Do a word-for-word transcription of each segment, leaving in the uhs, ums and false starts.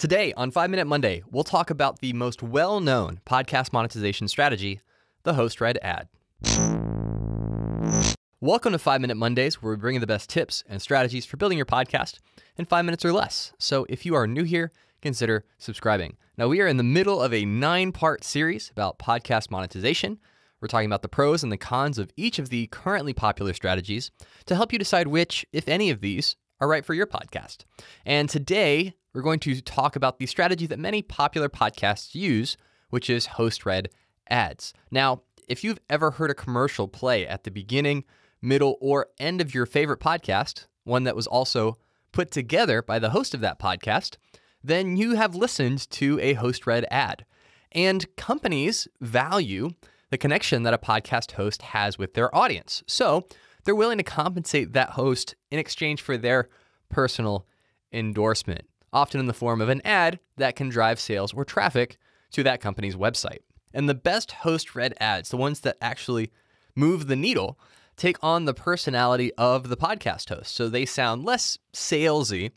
Today on five-Minute Monday, we'll talk about the most well-known podcast monetization strategy, the host-read ad. Welcome to five-Minute Mondays, where we bring you the best tips and strategies for building your podcast in five minutes or less. So if you are new here, consider subscribing. Now, we are in the middle of a nine-part series about podcast monetization. We're talking about the pros and the cons of each of the currently popular strategies to help you decide which, if any of these, are right for your podcast. And today, we're going to talk about the strategy that many popular podcasts use, which is host-read ads. Now, if you've ever heard a commercial play at the beginning, middle, or end of your favorite podcast, one that was also put together by the host of that podcast, then you have listened to a host-read ad. And companies value the connection that a podcast host has with their audience. So they're willing to compensate that host in exchange for their personal endorsement, often in the form of an ad that can drive sales or traffic to that company's website. And the best host-read ads, the ones that actually move the needle, take on the personality of the podcast host. So they sound less salesy,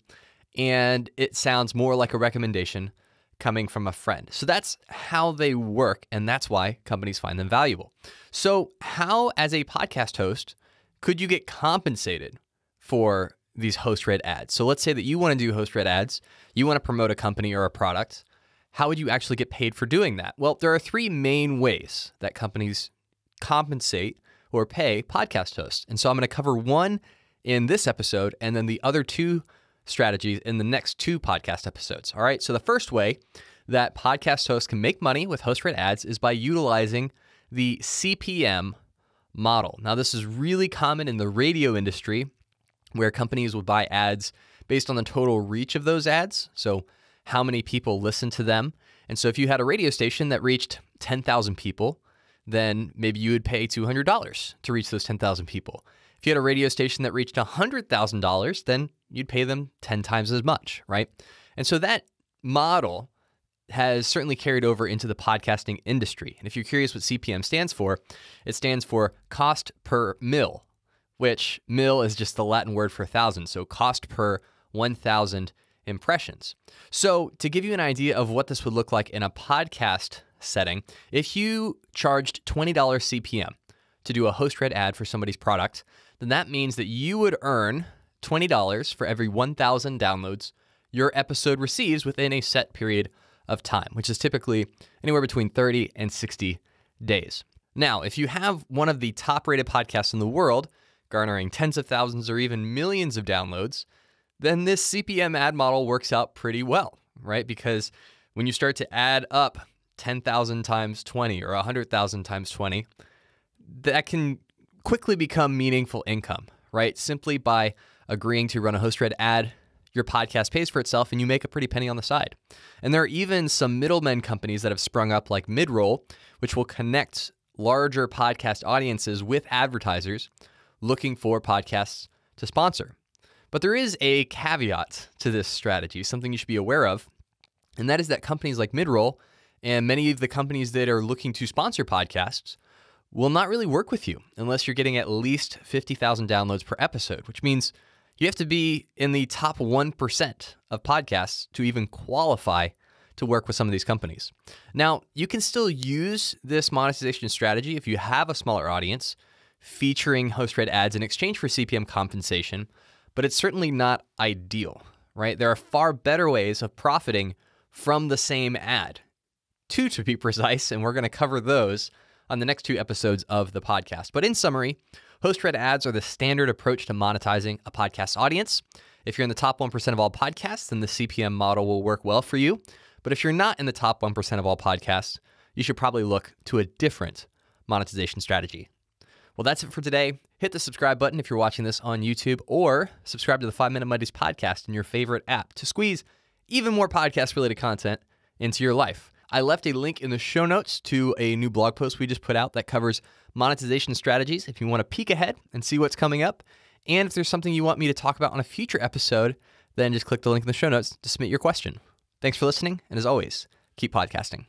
and it sounds more like a recommendation coming from a friend. So that's how they work, and that's why companies find them valuable. So how, as a podcast host, could you get compensated for these host-read ads? So let's say that you want to do host-read ads. You want to promote a company or a product. How would you actually get paid for doing that? Well, there are three main ways that companies compensate or pay podcast hosts. And so I'm going to cover one in this episode and then the other two strategies in the next two podcast episodes. All right. So the first way that podcast hosts can make money with host-read ads is by utilizing the C P M model. Now, this is really common in the radio industry, where companies will buy ads based on the total reach of those ads. So how many people listen to them. And so if you had a radio station that reached ten thousand people, then maybe you would pay two hundred dollars to reach those ten thousand people. If you had a radio station that reached one hundred thousand dollars, then you'd pay them ten times as much, right? And so that model has certainly carried over into the podcasting industry. And if you're curious what C P M stands for, it stands for cost per mil, which mil is just the Latin word for thousand, so cost per one thousand impressions. So to give you an idea of what this would look like in a podcast setting, if you charged twenty dollars C P M to do a host-read ad for somebody's product, then that means that you would earn twenty dollars for every one thousand downloads your episode receives within a set period of time, which is typically anywhere between thirty and sixty days. Now, if you have one of the top-rated podcasts in the world, garnering tens of thousands or even millions of downloads, then this C P M ad model works out pretty well, right? Because when you start to add up ten thousand times twenty or one hundred thousand times twenty, that can quickly become meaningful income, right? Simply by agreeing to run a host-read ad, your podcast pays for itself and you make a pretty penny on the side. And there are even some middlemen companies that have sprung up, like Midroll, which will connect larger podcast audiences with advertisers looking for podcasts to sponsor. But there is a caveat to this strategy, something you should be aware of, and that is that companies like Midroll and many of the companies that are looking to sponsor podcasts will not really work with you unless you're getting at least fifty thousand downloads per episode, which means you have to be in the top one percent of podcasts to even qualify to work with some of these companies. Now, you can still use this monetization strategy if you have a smaller audience, featuring host-read ads in exchange for C P M compensation, but it's certainly not ideal, right? There are far better ways of profiting from the same ad, two to be precise, and we're going to cover those on the next two episodes of the podcast. But in summary, host-read ads are the standard approach to monetizing a podcast audience. If you're in the top one percent of all podcasts, then the C P M model will work well for you. But if you're not in the top one percent of all podcasts, you should probably look to a different monetization strategy. Well, that's it for today. Hit the subscribe button if you're watching this on YouTube, or subscribe to the five-Minute Mondays podcast in your favorite app to squeeze even more podcast-related content into your life. I left a link in the show notes to a new blog post we just put out that covers monetization strategies if you want to peek ahead and see what's coming up. And if there's something you want me to talk about on a future episode, then just click the link in the show notes to submit your question. Thanks for listening, and as always, keep podcasting.